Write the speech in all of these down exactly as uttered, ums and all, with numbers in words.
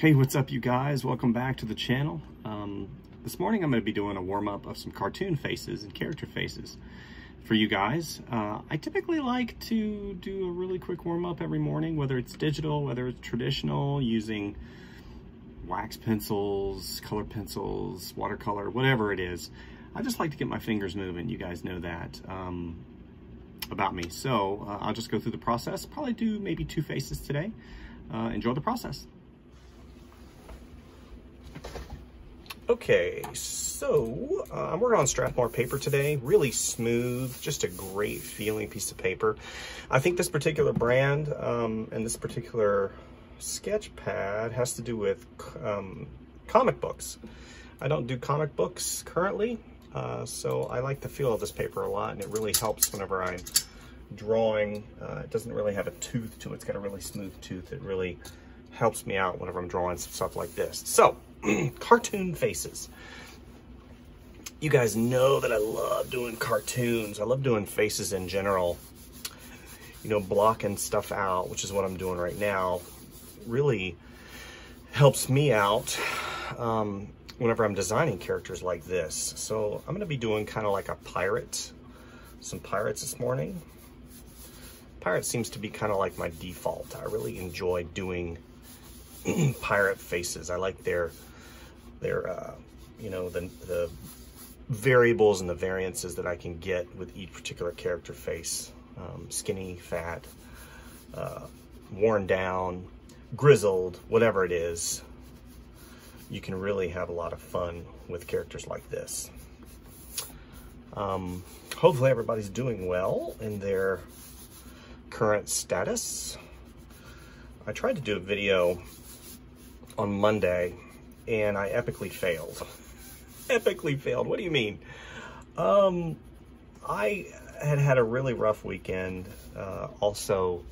Hey, what's up, you guys? Welcome back to the channel. Um, this morning I'm going to be doing a warm-up of some cartoon faces and character faces for you guys. Uh, I typically like to do a really quick warm-up every morning, whether it's digital, whether it's traditional, using wax pencils, color pencils, watercolor, whatever it is. I just like to get my fingers moving. You guys know that um, about me. So uh, I'll just go through the process. Probably do maybe two faces today. Uh, enjoy the process. Okay, so uh, I'm working on Strathmore paper today. Really smooth, just a great feeling piece of paper. I think this particular brand um, and this particular sketch pad has to do with um, comic books. I don't do comic books currently, uh, so I like the feel of this paper a lot, and it really helps whenever I'm drawing. Uh, it doesn't really have a tooth to it. It's got a really smooth tooth. It really helps me out whenever I'm drawing some stuff like this. So. Cartoon faces. You guys know that I love doing cartoons. I love doing faces in general. You know, blocking stuff out, which is what I'm doing right now, really helps me out um, whenever I'm designing characters like this. So I'm going to be doing kind of like a pirate, some pirates this morning. Pirate seems to be kind of like my default. I really enjoy doing pirate faces. I like their their uh you know, the the variables and the variances that I can get with each particular character face. Um, skinny, fat, uh, worn down, grizzled, whatever it is, you can really have a lot of fun with characters like this. Um, hopefully everybody's doing well in their current status. I tried to do a video on Monday, and I epically failed. Epically failed, what do you mean? Um, I had had a really rough weekend, uh, also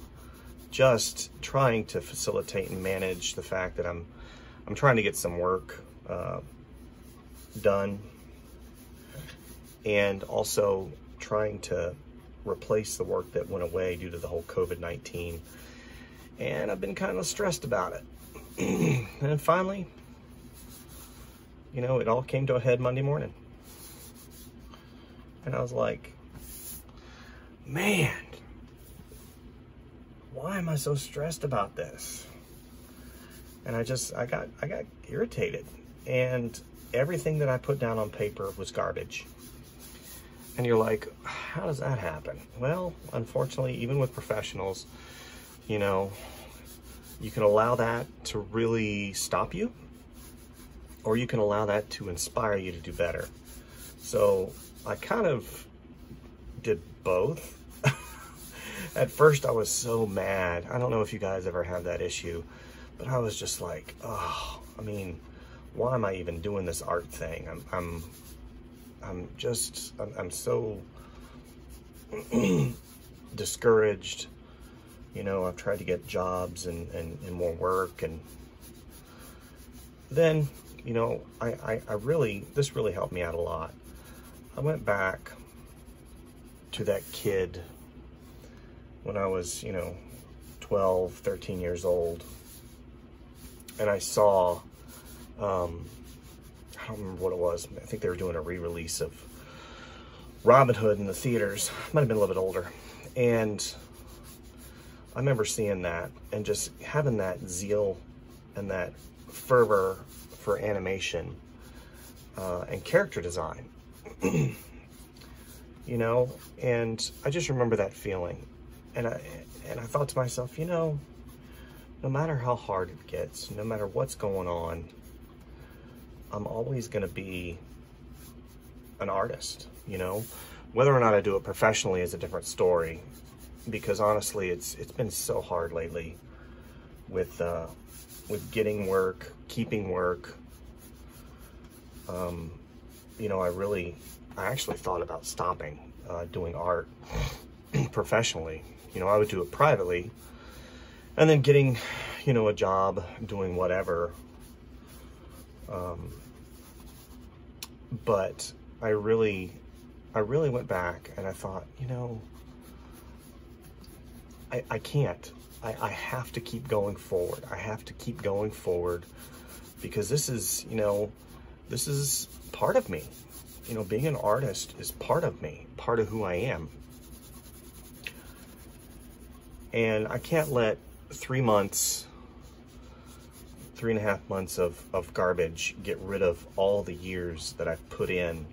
just trying to facilitate and manage the fact that I'm, I'm trying to get some work uh, done, and also trying to replace the work that went away due to the whole COVID nineteen, and I've been kind of stressed about it. And then finally, you know, it all came to a head Monday morning. And I was like, man, why am I so stressed about this? And I just, I got, I got irritated. And everything that I put down on paper was garbage. And you're like, how does that happen? Well, unfortunately, even with professionals, you know, you can allow that to really stop you, or you can allow that to inspire you to do better. So I kind of did both. At first I was so mad. I don't know if you guys ever had that issue, but I was just like, oh, I mean, why am I even doing this art thing? I'm, I'm, I'm just, I'm, I'm so discouraged. You know, I've tried to get jobs and, and, and more work. And then, you know, I, I, I really, this really helped me out a lot. I went back to that kid when I was, you know, twelve, thirteen years old. And I saw, um, I don't remember what it was. I think they were doing a re-release of Robin Hood in the theaters. Might have been a little bit older. And I remember seeing that and just having that zeal and that fervor for animation uh, and character design, you know, and I just remember that feeling. And I, and I thought to myself, you know, no matter how hard it gets, no matter what's going on, I'm always going to be an artist, you know. Whether or not I do it professionally is a different story. Because honestly, it's it's been so hard lately with uh, with getting work, keeping work. Um, you know, I really, I actually thought about stopping uh, doing art professionally. You know, I would do it privately, and then getting, you know, a job doing whatever. Um, but I really, I really went back and I thought, you know. I, I can't. I, I have to keep going forward. I have to keep going forward because this is, you know, this is part of me. You know, being an artist is part of me, part of who I am. And I can't let three months, three and a half months of, of garbage get rid of all the years that I've put in,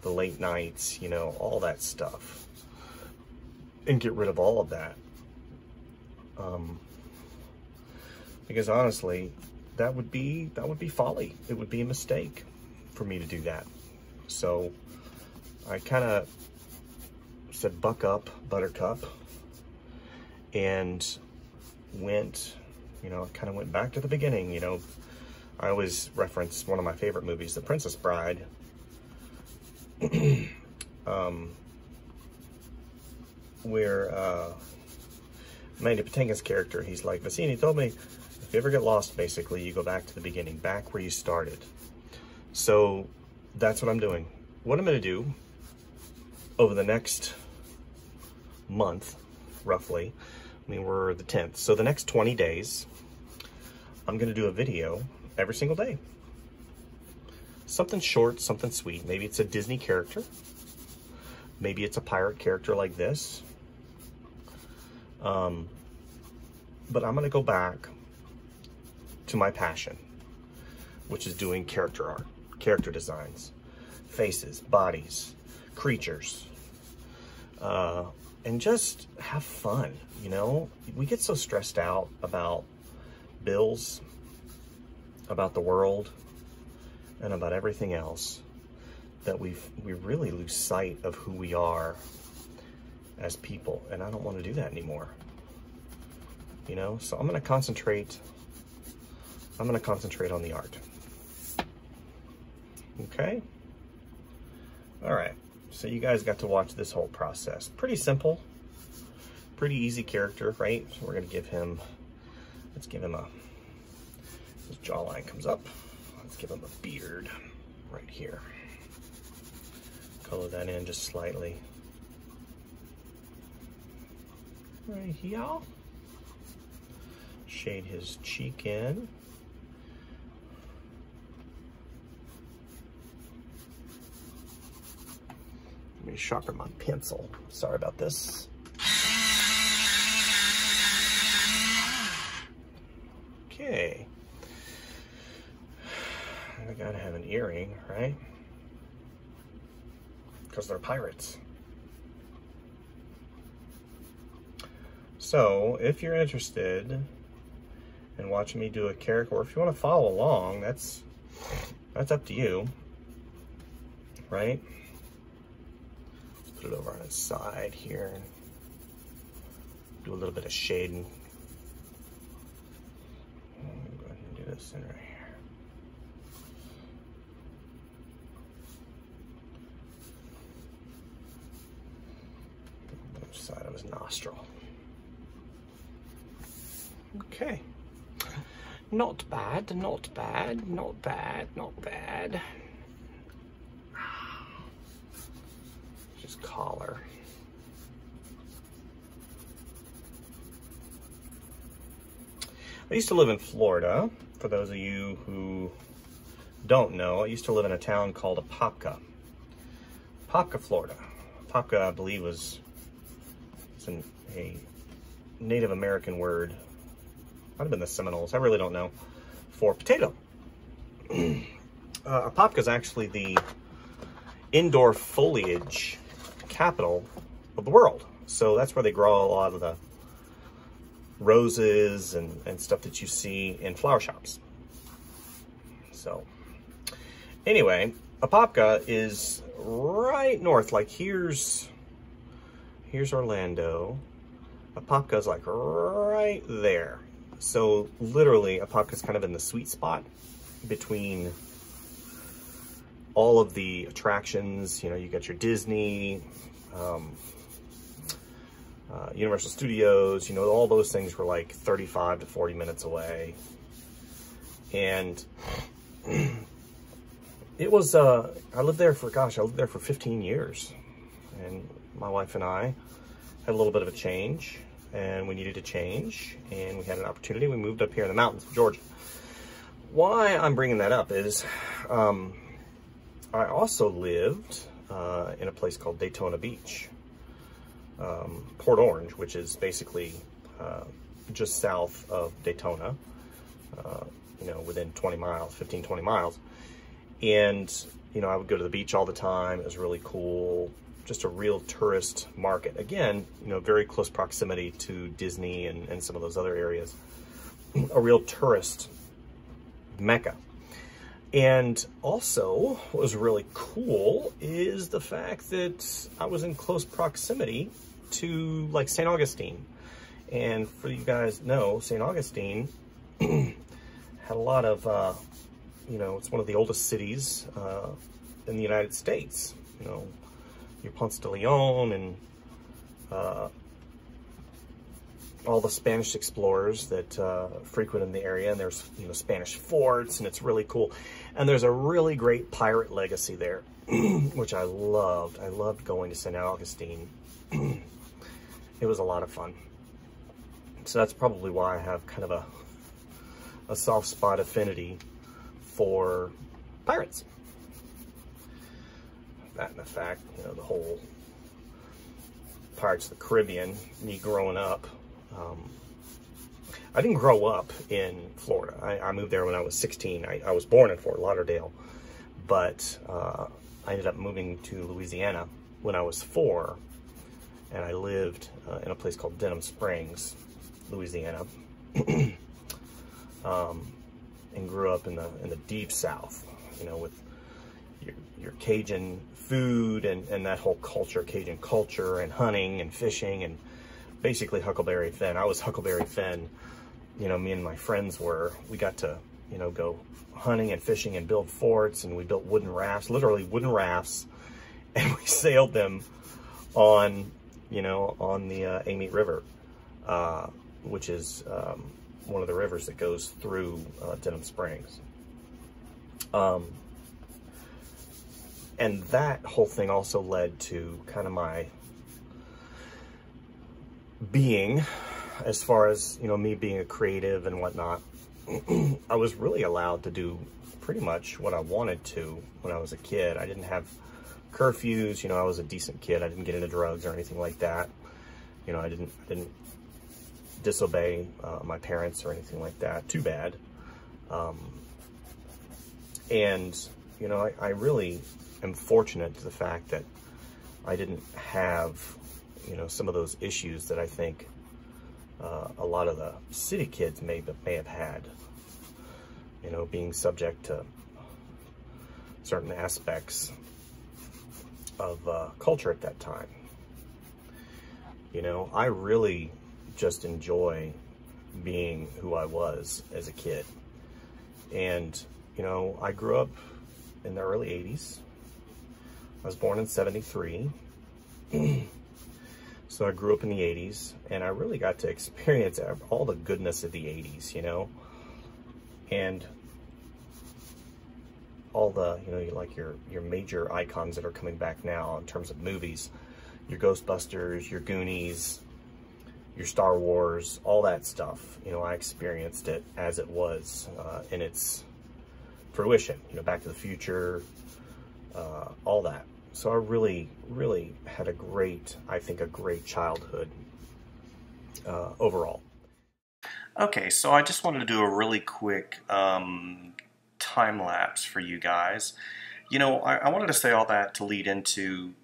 the late nights, you know, all that stuff. And get rid of all of that. Um, because honestly, that would be, that would be folly. It would be a mistake for me to do that. So I kind of said, buck up, buttercup, and went, you know, kind of went back to the beginning. You know, I always reference one of my favorite movies, The Princess Bride. um, where, uh, Amanda Patinkin's character, he's like, Vizzini told me, if you ever get lost, basically, you go back to the beginning, back where you started. So that's what I'm doing. What I'm going to do over the next month, roughly, I mean, we're the tenth. So the next twenty days, I'm going to do a video every single day. Something short, something sweet. Maybe it's a Disney character. Maybe it's a pirate character like this. Um, but I'm going to go back to my passion, which is doing character art, character designs, faces, bodies, creatures, uh, and just have fun. You know, we get so stressed out about bills, about the world, and about everything else that we we really lose sight of who we are as people, and I don't want to do that anymore. You know, so I'm going to concentrate, I'm going to concentrate on the art. Okay. All right. So you guys got to watch this whole process. Pretty simple, pretty easy character, right? So we're going to give him, let's give him a, his jawline comes up. Let's give him a beard right here. Color that in just slightly. Right here. Shade his cheek in. Let me sharpen my pencil. Sorry about this. Okay. I gotta have an earring, right? Because they're pirates. So, if you're interested in watching me do a character, or if you want to follow along, that's that's up to you, right? Let's put it over on its side here and do a little bit of shading. Go ahead and do this in right here. Left side of his nostril. Okay, not bad, not bad, not bad, not bad. Just collar. I used to live in Florida. For those of you who don't know, I used to live in a town called Apopka. Apopka, Florida. Apopka, I believe, was it's an, a Native American word. Might have been the Seminoles, I really don't know, for potato. uh, Apopka is actually the indoor foliage capital of the world. So that's where they grow a lot of the roses and, and stuff that you see in flower shops. So anyway, Apopka is right north. Like here's, here's Orlando. Apopka is like right there. So literally, Apopka's kind of in the sweet spot between all of the attractions. You know, you got your Disney, um, uh, Universal Studios, you know, all those things were like thirty-five to forty minutes away. And it was, uh, I lived there for, gosh, I lived there for fifteen years. And my wife and I had a little bit of a change. and we needed to change, and we had an opportunity. We moved up here in the mountains of Georgia. Why I'm bringing that up is um, I also lived uh, in a place called Daytona Beach, um, Port Orange, which is basically uh, just south of Daytona, uh, you know, within twenty miles, fifteen, twenty miles. And, you know, I would go to the beach all the time. It was really cool. Just a real tourist market. Again, you know, very close proximity to Disney and, and some of those other areas. A real tourist mecca. And also, what was really cool is the fact that I was in close proximity to, like, Saint Augustine. And for you guys know, Saint Augustine had a lot of, uh, you know, it's one of the oldest cities uh, in the United States. You know, your Ponce de Leon and uh, all the Spanish explorers that uh, frequented the area, and there's, you know, Spanish forts, and it's really cool. And there's a really great pirate legacy there, which I loved. I loved going to Saint Augustine. It was a lot of fun. So that's probably why I have kind of a, a soft spot affinity for pirates. That and the fact, you know, the whole Pirates of the Caribbean, me growing up. Um, I didn't grow up in Florida. I, I moved there when I was sixteen. I, I was born in Fort Lauderdale, but uh, I ended up moving to Louisiana when I was four, and I lived uh, in a place called Denham Springs, Louisiana, um, and grew up in the in the deep South, you know, with your, your Cajun food and, and that whole culture, Cajun culture, and hunting and fishing and basically Huckleberry Finn. I was Huckleberry Finn, you know, me and my friends were. We got to, you know, go hunting and fishing and build forts, and we built wooden rafts, literally wooden rafts, and we sailed them on, you know, on the uh, Amite River, uh, which is um, one of the rivers that goes through uh, Denham Springs. Um, and that whole thing also led to kind of my being, as far as, you know, me being a creative and whatnot. I was really allowed to do pretty much what I wanted to when I was a kid. I didn't have curfews, you know, I was a decent kid. I didn't get into drugs or anything like that. You know, I didn't, I didn't disobey uh, my parents or anything like that, too bad. Um, and, you know, I, I really am fortunate to the fact that I didn't have, you know, some of those issues that I think uh, a lot of the city kids may, may have had, you know, being subject to certain aspects of uh, culture at that time. You know, I really just enjoy being who I was as a kid. And, you know, I grew up in the early eighties. I was born in seventy-three. So I grew up in the eighties, and I really got to experience all the goodness of the eighties, you know, and all the, you know, you like your, your major icons that are coming back now in terms of movies, your Ghostbusters, your Goonies, your Star Wars, all that stuff. You know, I experienced it as it was uh, in its fruition, you know, Back to the Future, uh, all that. So I really, really had a great, I think a great childhood uh, overall. Okay, so I just wanted to do a really quick um, time lapse for you guys. You know, I, I wanted to say all that to lead into,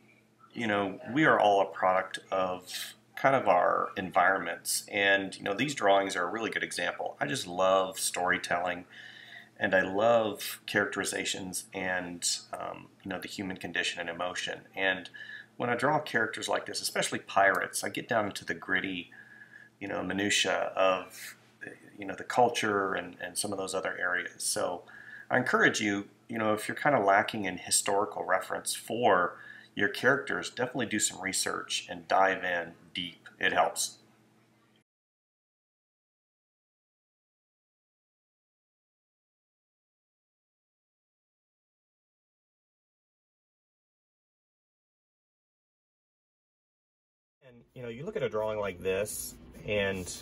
you know, we are all a product of kind of our environments. And, you know, these drawings are a really good example. I just love storytelling. And I love characterizations and, um, you know, the human condition and emotion. And when I draw characters like this, especially pirates, I get down into the gritty, you know, minutia of, you know, the culture and, and some of those other areas. So I encourage you, you know, if you're kind of lacking in historical reference for your characters, definitely do some research and dive in deep. It helps. You know, you look at a drawing like this, and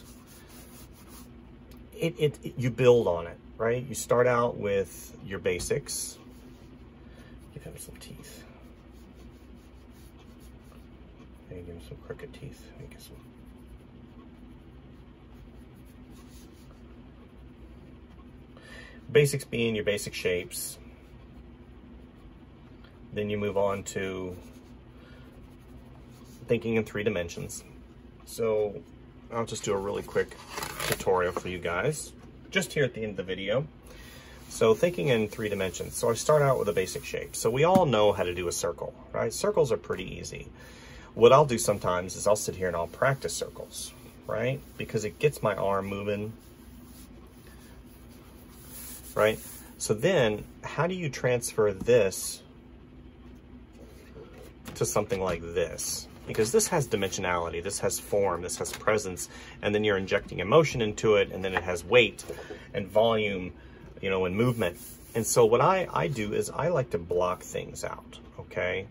it, it, it you build on it, right? You start out with your basics. Give him some teeth. Hey, give him some crooked teeth. Hey, give some. Basics being your basic shapes. Then you move on to thinking in three dimensions. So I'll just do a really quick tutorial for you guys, just here at the end of the video. So thinking in three dimensions. So I start out with a basic shape. So we all know how to do a circle, right? Circles are pretty easy. What I'll do sometimes is I'll sit here and I'll practice circles, right? Because it gets my arm moving, right? So then how do you transfer this to something like this? Because this has dimensionality, this has form, this has presence, and then you're injecting emotion into it, and then it has weight and volume, you know, and movement. And so what I, I do is I like to block things out, okay?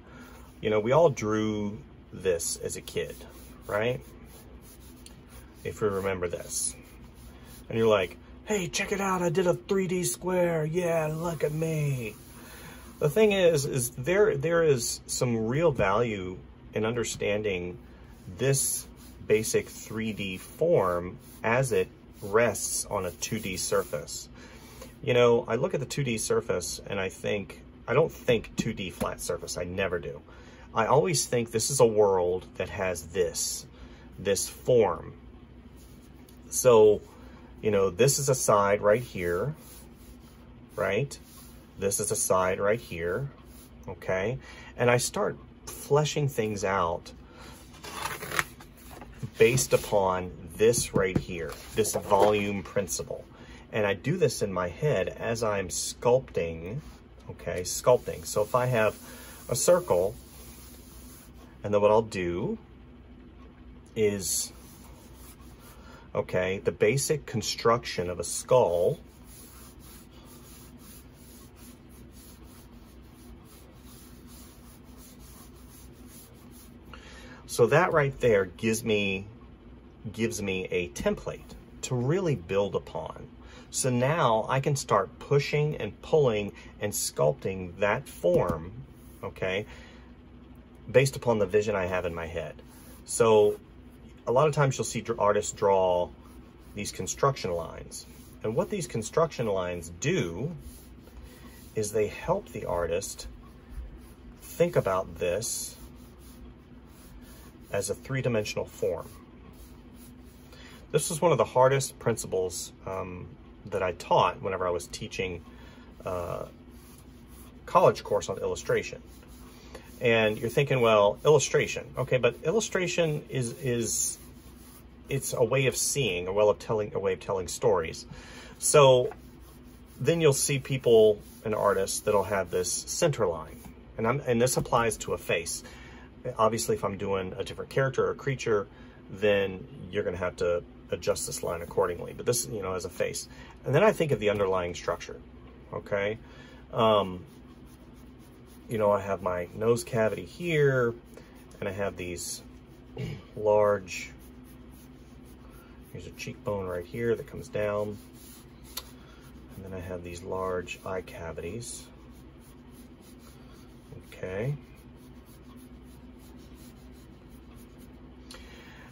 You know, we all drew this as a kid, right? If we remember this. And you're like, hey, check it out, I did a three D square, yeah, look at me. The thing is, is there there is some real value in understanding this basic three D form as it rests on a two D surface. You know, I look at the two D surface and I think, I don't think two D flat surface, I never do. I always think this is a world that has this, this form. So, you know, this is a side right here, right? This is a side right here, okay? And I start fleshing things out based upon this right here, this volume principle. And I do this in my head as I'm sculpting, okay, sculpting. So if I have a circle, and then what I'll do is, okay, the basic construction of a skull, so that right there gives me, gives me a template to really build upon. So now I can start pushing and pulling and sculpting that form, okay, based upon the vision I have in my head. So a lot of times you'll see artists draw these construction lines. And what these construction lines do is they help the artist think about this as a three-dimensional form. This is one of the hardest principles um, that I taught whenever I was teaching a college course on illustration. And you're thinking, well, illustration, okay, but illustration is, is it's a way of seeing, a way of telling, a way of telling stories. So then you'll see people and artists that'll have this center line, and I'm, and this applies to a face. Obviously, if I'm doing a different character or creature, then you're going to have to adjust this line accordingly. But this, you know, as a face. And then I think of the underlying structure, okay? Um, you know, I have my nose cavity here, and I have these large, here's a cheekbone right here that comes down. And then I have these large eye cavities, okay?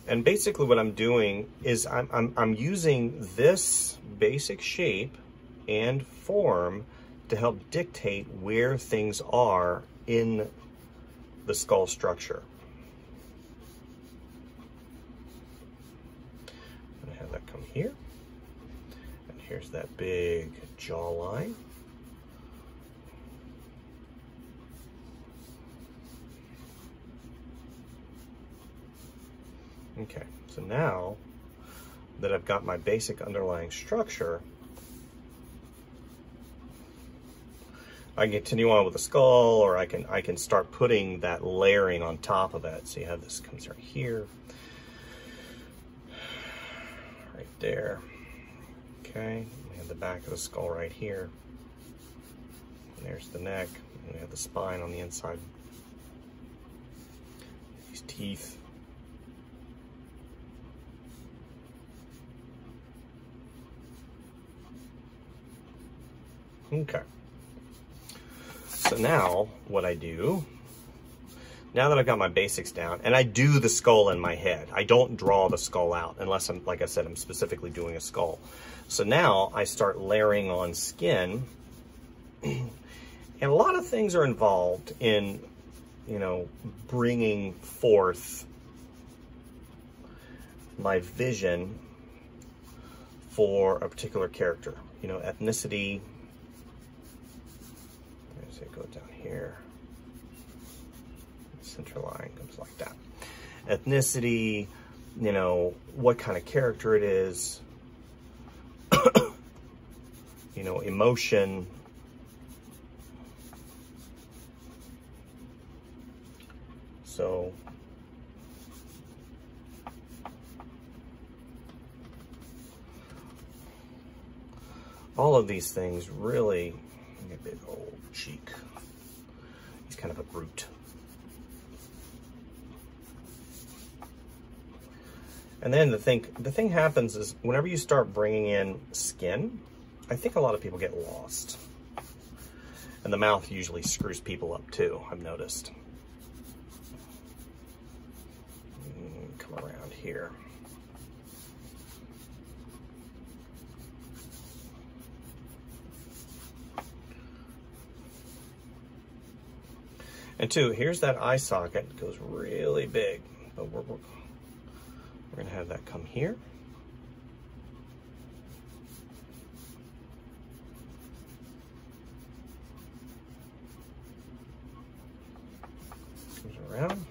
And basically what I'm doing is I'm, I'm, I'm using this basic shape and form to help dictate where things are in the skull structure. I'm gonna have that come here. And here's that big jawline. Okay, so now that I've got my basic underlying structure, I can continue on with the skull, or I can I can start putting that layering on top of it. So you have this comes right here, right there. Okay, we have the back of the skull right here. And there's the neck, and we have the spine on the inside. These teeth. Okay. So now what I do, now that I've got my basics down, and I do the skull in my head. I don't draw the skull out unless I'm, like I said, I'm specifically doing a skull. So now I start layering on skin. And a lot of things are involved in, you know, bringing forth my vision for a particular character. You know, ethnicity. As it goes down here. Center line comes like that. Ethnicity, you know, what kind of character it is, you know, emotion, so all of these things really, a big old cheek, he's kind of a brute. And then the thing, the thing happens is whenever you start bringing in skin, I think a lot of people get lost. And the mouth usually screws people up too, I've noticed. Come around here. And two, here's that eye socket. It goes really big. But we're, we're, We're gonna have that come here. Comes around.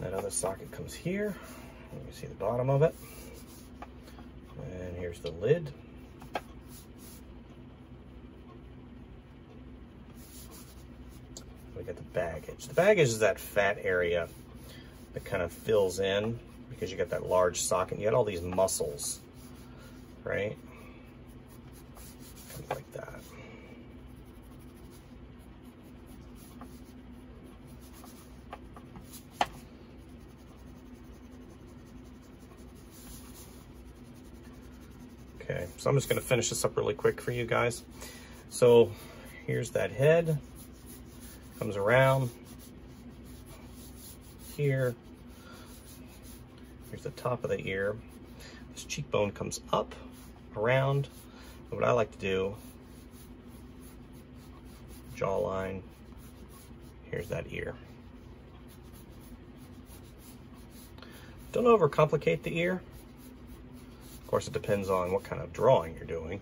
That other socket comes here. You can see the bottom of it. And here's the lid. We got the baggage. The baggage is that fat area that kind of fills in because you got that large socket. You got all these muscles, right? Kind of like that. Okay, so I'm just going to finish this up really quick for you guys. So here's that head. Comes around here. Here's the top of the ear. This cheekbone comes up, around. And what I like to do, jawline, here's that ear. Don't overcomplicate the ear. Of course, it depends on what kind of drawing you're doing.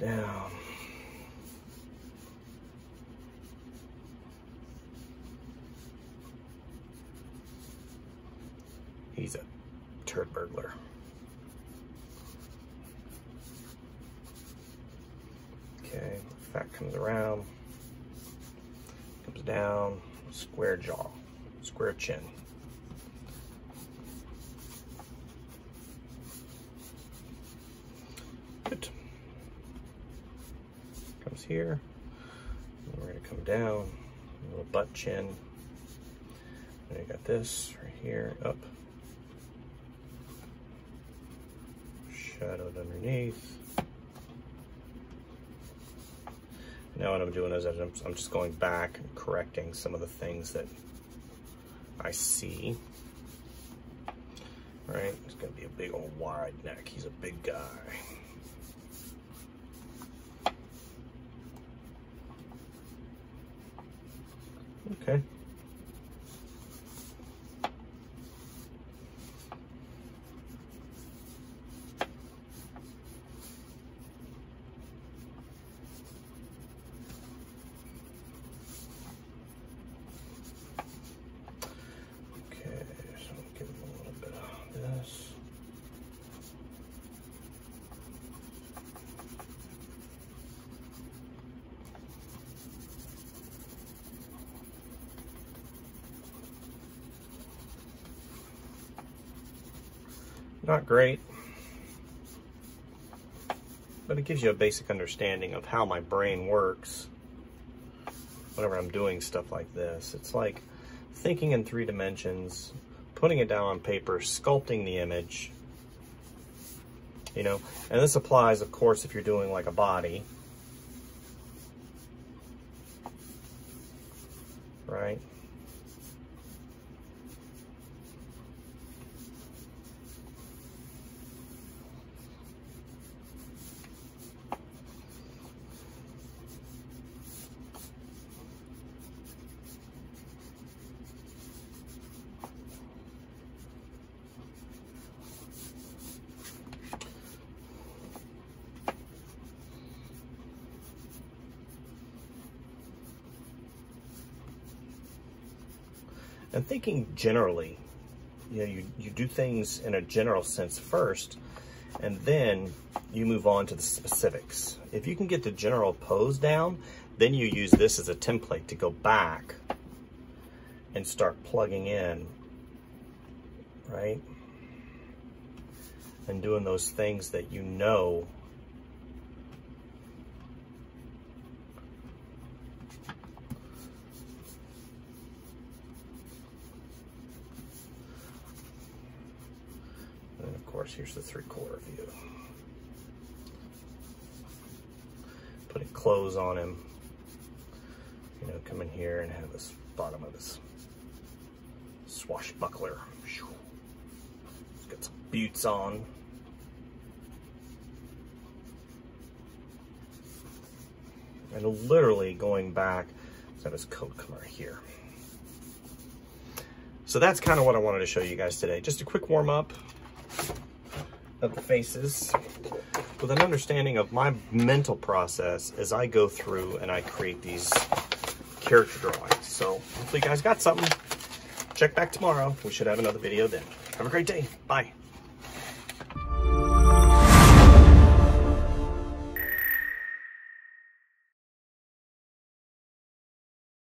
Down. He's a turd burglar. Okay, fat comes around, comes down, square jaw, square chin. Here, and we're gonna come down, a little butt chin. Then you got this right here, up, shadowed underneath. Now what I'm doing is I'm, I'm just going back and correcting some of the things that I see. Right, it's gonna be a big old wide neck. He's a big guy. Okay. Okay, so I'll give him a little bit of this. Not great, but it gives you a basic understanding of how my brain works whenever I'm doing stuff like this. It's like thinking in three dimensions, putting it down on paper, sculpting the image, you know, and this applies, of course, if you're doing like a body, right? And thinking generally, you know, you, you do things in a general sense first, and then you move on to the specifics. If you can get the general pose down, then you use this as a template to go back and start plugging in, right? And doing those things that you know . Here's the three-quarter view. Putting clothes on him. You know, come in here and have this bottom of his swashbuckler. He's got some boots on. And literally going back, let's have his coat come right here. So that's kind of what I wanted to show you guys today. Just a quick warm-up of the faces with an understanding of my mental process as I go through and I create these character drawings. So hopefully you guys got something. Check back tomorrow. We should have another video then. Have a great day. Bye.